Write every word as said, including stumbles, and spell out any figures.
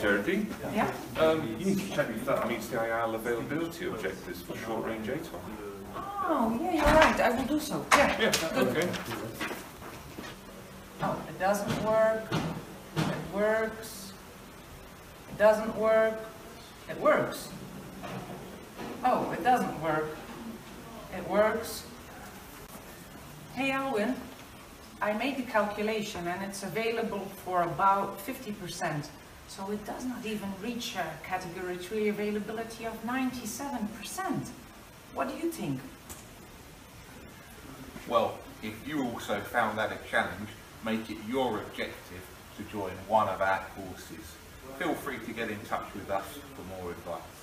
Geraldine. Yeah. Um, you need to check if that meets the I A L A availability objectives for short-range ATON. Oh, yeah, you're right. I will do so. Yeah. Yeah. Good. Okay. Oh, it doesn't work. It works. It doesn't work. It works. Oh, it doesn't work. It works. Hey, Alwyn. I made a calculation and it's available for about fifty percent, so it does not even reach a category three availability of ninety-seven percent. What do you think? Well, if you also found that a challenge, make it your objective to join one of our courses. Feel free to get in touch with us for more advice.